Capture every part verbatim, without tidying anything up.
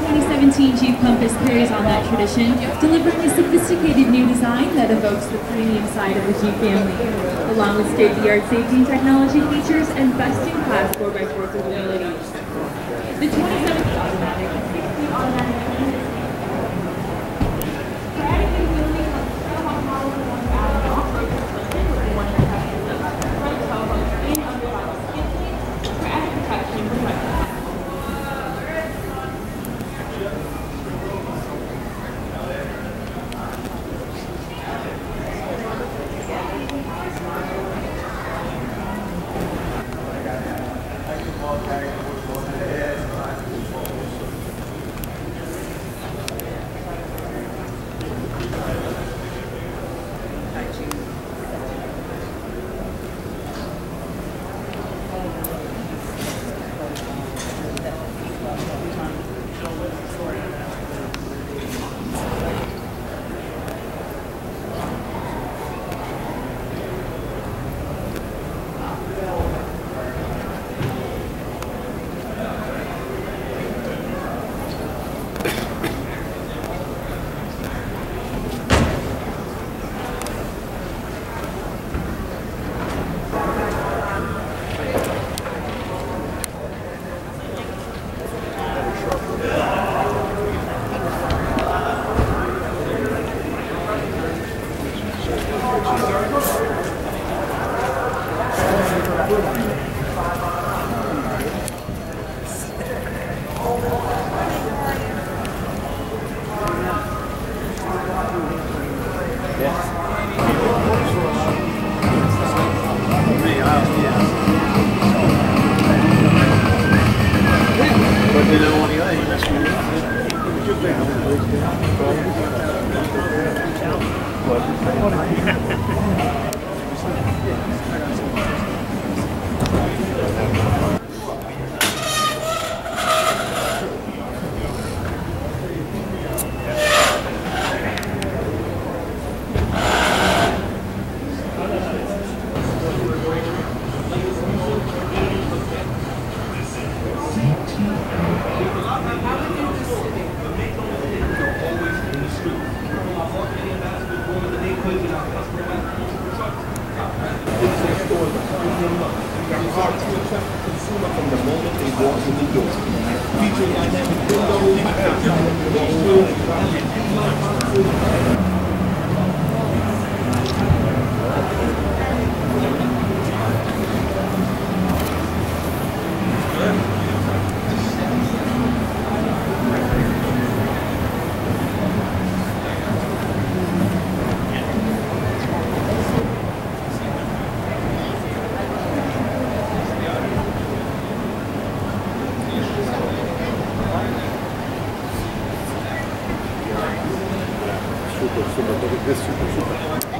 twenty seventeen Jeep Compass carries on that tradition, delivering a sophisticated new design that evokes the premium side of the Jeep family, along with state-of-the-art safety and technology features and best-in-class four by four capabilities. The twenty seventeen automatic and sixty automatic units radically building on the Trailhawk model for one hour off-road construction with one and a half inch of front tailbone and underbody skid plates for added protection from weather.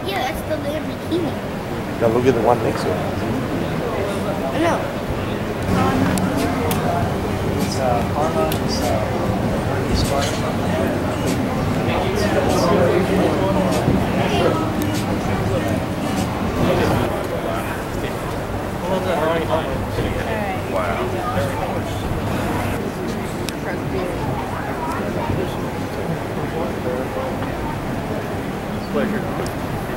Yeah, that's the Lamborghini. Now look at the one next to it. No. It's uh, Karma. It's uh, Wow. Pleasure. And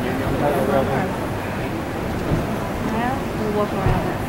you're going to have a real time. Yeah, we'll walk around that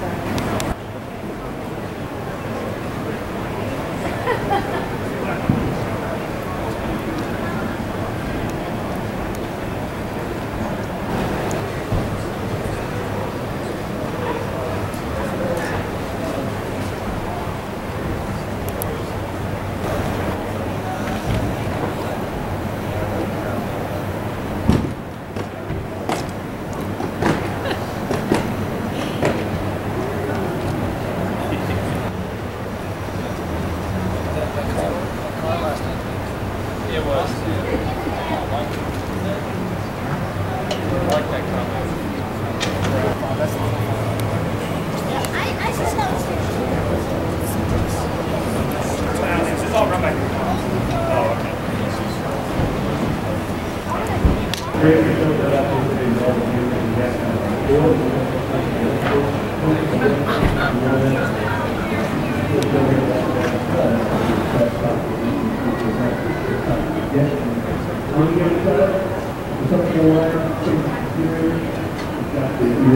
Thank you.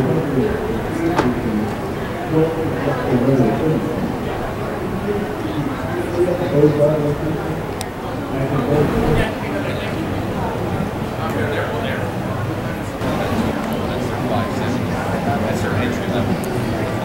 That's their entry level.